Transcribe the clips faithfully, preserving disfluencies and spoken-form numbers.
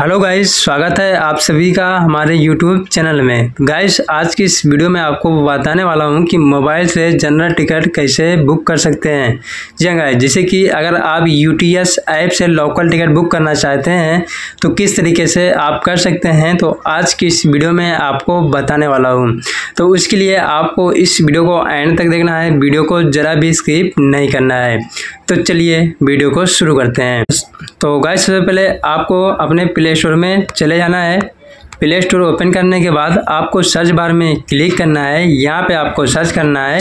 Hello guys, स्वागत है आप सभी का हमारे यूट्यूब चैनल में। गाइस, आज की इस वीडियो में आपको बताने वाला हूं कि मोबाइल से जनरल टिकट कैसे बुक कर सकते हैं। जी हाँ गाइस, जैसे कि अगर आप यूटीएस ऐप से लोकल टिकट बुक करना चाहते हैं तो किस तरीके से आप कर सकते हैं, तो आज की इस वीडियो में आपको बताने वाला हूँ। तो उसके लिए आपको इस वीडियो को एंड तक देखना है, वीडियो को ज़रा भी स्किप नहीं करना है। तो चलिए वीडियो को शुरू करते हैं। तो गाइस, सबसे पहले आपको अपने प्ले स्टोर में चले जाना है। प्ले स्टोर ओपन करने के बाद आपको सर्च बार में क्लिक करना है। यहाँ पे आपको सर्च करना है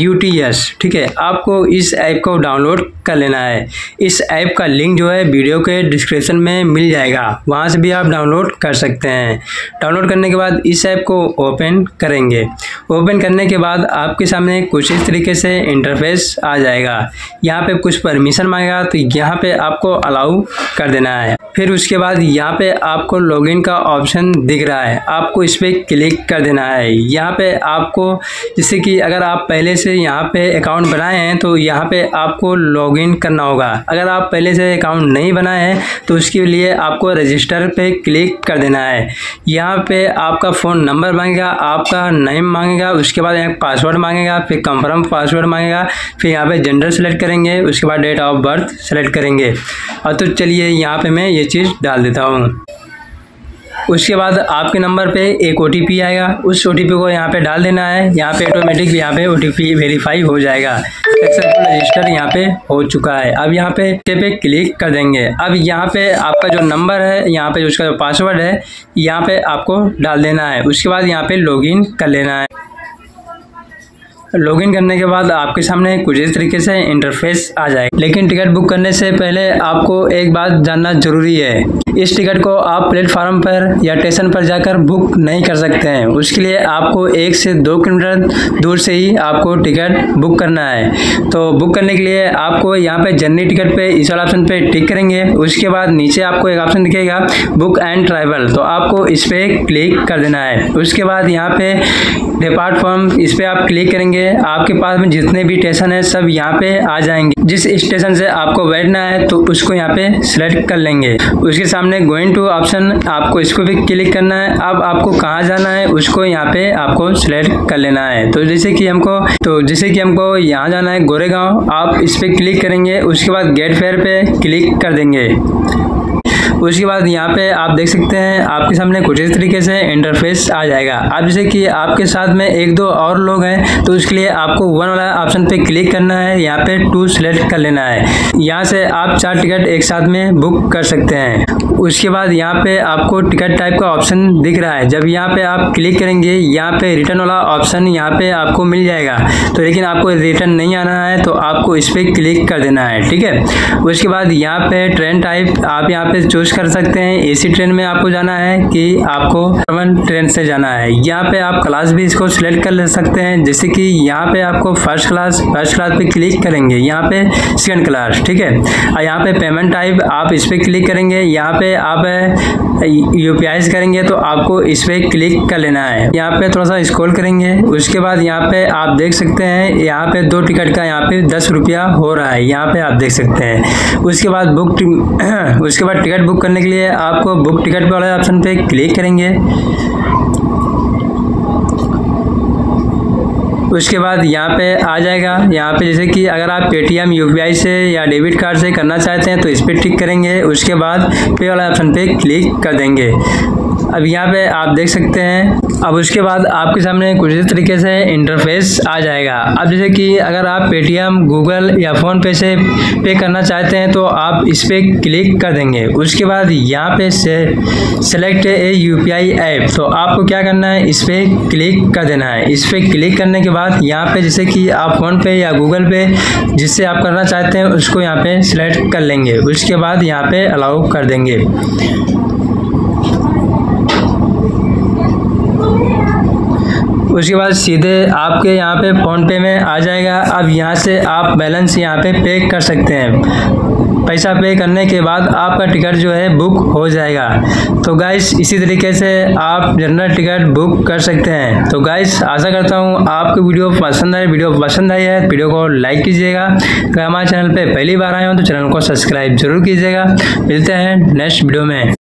यू टी एस। ठीक है, आपको इस ऐप को डाउनलोड कर लेना है। इस ऐप का लिंक जो है वीडियो के डिस्क्रिप्शन में मिल जाएगा, वहाँ से भी आप डाउनलोड कर सकते हैं। डाउनलोड करने के बाद इस ऐप को ओपन करेंगे। ओपन करने के बाद आपके सामने कुछ इस तरीके से इंटरफेस आ जाएगा। यहाँ पे कुछ परमिशन मांगेगा, तो यहाँ पे आपको अलाउ कर देना है। फिर उसके बाद यहाँ पे आपको लॉगिन का ऑप्शन दिख रहा है, आपको इस पर क्लिक कर देना है। यहाँ पे आपको, जैसे कि अगर आप पहले से यहाँ पे अकाउंट बनाए हैं तो यहाँ पे आपको लॉगिन करना होगा। अगर आप पहले से अकाउंट नहीं बनाए हैं तो उसके लिए आपको रजिस्टर पे क्लिक कर देना है। यहाँ पे आपका फ़ोन नंबर मांगेगा, आपका नेम मांगेगा, उसके बाद यहाँ पासवर्ड मांगेगा, फिर कंफर्म पासवर्ड मांगेगा, फिर यहाँ पर जेंडर सेलेक्ट करेंगे, उसके बाद डेट ऑफ बर्थ सेलेक्ट करेंगे। और तो चलिए यहाँ पर मैं ये चीज़ डाल देता हूँ। उसके बाद आपके नंबर पे एक ओ टी पी आएगा, उस ओ टी पी को यहाँ पे डाल देना है। यहाँ पे ऑटोमेटिक यहाँ पे ओ टी पी वेरीफाई हो जाएगा। सक्सेसफुल रजिस्टर यहाँ पे हो चुका है। अब यहाँ पे पे क्लिक कर देंगे। अब यहाँ पे आपका जो नंबर है, यहाँ पे उसका जो पासवर्ड है, यहाँ पे आपको डाल देना है। उसके बाद यहाँ पे लॉगिन कर लेना है। लॉगिन करने के बाद आपके सामने कुछ इस तरीके से इंटरफेस आ जाएगा। लेकिन टिकट बुक करने से पहले आपको एक बात जानना जरूरी है, इस टिकट को आप प्लेटफार्म पर या स्टेशन पर जाकर बुक नहीं कर सकते हैं। उसके लिए आपको एक से दो किलोमीटर दूर से ही आपको टिकट बुक करना है। तो बुक करने के लिए आपको यहाँ पे जनरल टिकट पे इस वाला ऑप्शन पे टिक करेंगे। उसके बाद नीचे आपको एक ऑप्शन दिखेगा बुक एंड ट्रैवल, तो आपको इस पर क्लिक कर देना है। उसके बाद यहाँ पे डिपार्ट फॉर्म, इस पर आप क्लिक करेंगे। आपके पास में जितने भी स्टेशन है सब यहाँ पे आ जाएंगे। जिस स्टेशन से आपको बैठना है तो उसको यहाँ पे सिलेक्ट कर लेंगे। उसके सामने गोइंग टू ऑप्शन, आपको इसको भी क्लिक करना है। अब आपको कहाँ जाना है उसको यहाँ पे आपको सिलेक्ट कर लेना है। तो जैसे कि हमको तो जैसे कि हमको यहाँ जाना है गोरेगांव, आप इस पर क्लिक करेंगे। उसके बाद गेट फेयर पे क्लिक कर देंगे। उसके बाद यहाँ पे आप देख सकते हैं आपके सामने कुछ इस तरीके से इंटरफेस आ जाएगा। आप जैसे कि आपके साथ में एक दो और लोग हैं तो उसके लिए आपको वन वाला ऑप्शन पे क्लिक करना है। यहाँ पे टू सेलेक्ट कर लेना है। यहाँ से आप चार टिकट एक साथ में बुक कर सकते हैं। उसके बाद यहाँ पे आपको टिकट टाइप का ऑप्शन दिख रहा है। जब यहाँ पे आप क्लिक करेंगे, यहाँ पे रिटर्न वाला ऑप्शन यहाँ पे आपको मिल जाएगा। तो लेकिन आपको रिटर्न नहीं आना है तो आपको इस पर क्लिक कर देना है। ठीक है, उसके बाद यहाँ पे ट्रेन टाइप आप यहाँ पे चूज कर सकते हैं, एसी ट्रेन में आपको जाना है कि आपको अर्बन ट्रेन से जाना है। यहाँ पे आप क्लास भी इसको सिलेक्ट कर ले सकते हैं। जैसे कि यहाँ पे आपको फर्स्ट क्लास फर्स्ट क्लास पे क्लिक करेंगे, यहाँ पे सेकंड क्लास। ठीक है, और यहाँ पे पेमेंट टाइप आप इस पर क्लिक करेंगे। यहाँ पे आप यूपीआई से करेंगे तो आपको इस पर क्लिक कर लेना है। यहाँ पे थोड़ा सा स्क्रॉल करेंगे। उसके बाद यहाँ पे आप देख सकते हैं यहाँ पे दो टिकट का यहाँ पे दस रुपया हो रहा है। यहाँ पे आप देख सकते हैं। उसके बाद बुक उसके बाद टिकट बुक करने के लिए आपको बुक टिकट वाले ऑप्शन पे क्लिक करेंगे। उसके बाद यहाँ पे आ जाएगा। यहाँ पे जैसे कि अगर आप पेटीएम यूपीआई से या डेबिट कार्ड से करना चाहते हैं तो इस पर टिक करेंगे। उसके बाद पे वाला ऑप्शन पे क्लिक कर देंगे। अब यहाँ पे आप देख सकते हैं। अब उसके बाद आपके सामने कुछ इस तरीके से इंटरफेस आ जाएगा। अब जैसे कि अगर आप पेटीएम, गूगल या फ़ोनपे से पे करना चाहते हैं तो आप इस पर क्लिक कर देंगे। उसके बाद यहाँ पे से सेलेक्ट ए यूपीआई ऐप, तो आपको क्या करना है, इस पर क्लिक कर देना है। इस पर क्लिक करने के बाद यहाँ पे जैसे कि आप फ़ोनपे या गूगल पे जिससे आप करना चाहते हैं उसको यहाँ पर सिलेक्ट कर लेंगे। उसके बाद यहाँ पर अलाउ कर देंगे। उसके बाद सीधे आपके यहाँ पे फ़ोनपे में आ जाएगा। अब यहाँ से आप बैलेंस यहाँ पे पे कर सकते हैं। पैसा पे करने के बाद आपका टिकट जो है बुक हो जाएगा। तो गाइस, इसी तरीके से आप जनरल टिकट बुक कर सकते हैं। तो गाइस, आशा करता हूँ आपको वीडियो पसंद आए। वीडियो पसंद आई है वीडियो को लाइक कीजिएगा। अगर हमारे चैनल पे पहली बार आए हो तो चैनल को सब्सक्राइब जरूर कीजिएगा। मिलते हैं नेक्स्ट वीडियो में।